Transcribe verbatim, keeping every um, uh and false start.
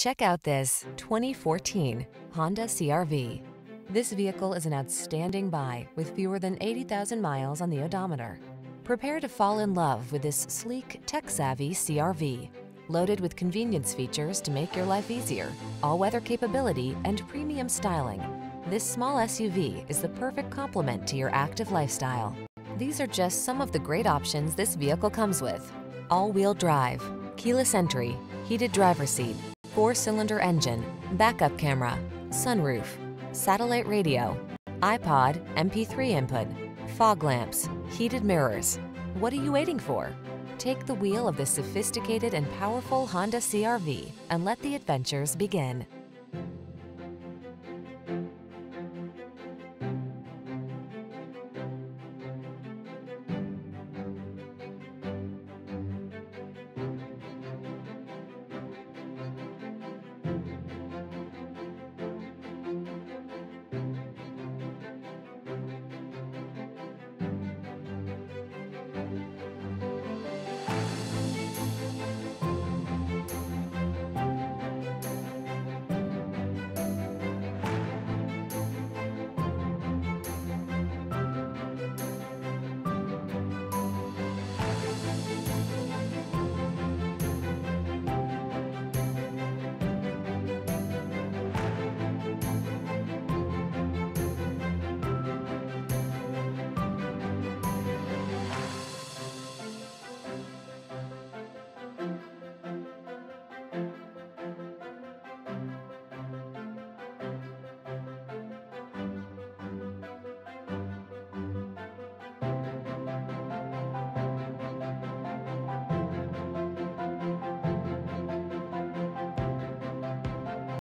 Check out this twenty fourteen Honda C R V. This vehicle is an outstanding buy with fewer than eighty thousand miles on the odometer. Prepare to fall in love with this sleek, tech-savvy C R V, loaded with convenience features to make your life easier, all-weather capability, and premium styling. This small S U V is the perfect complement to your active lifestyle. These are just some of the great options this vehicle comes with: all-wheel drive, keyless entry, heated driver's seat, four-cylinder engine, backup camera, sunroof, satellite radio, iPod, M P three input, fog lamps, heated mirrors. What are you waiting for? Take the wheel of this sophisticated and powerful Honda C R V and let the adventures begin.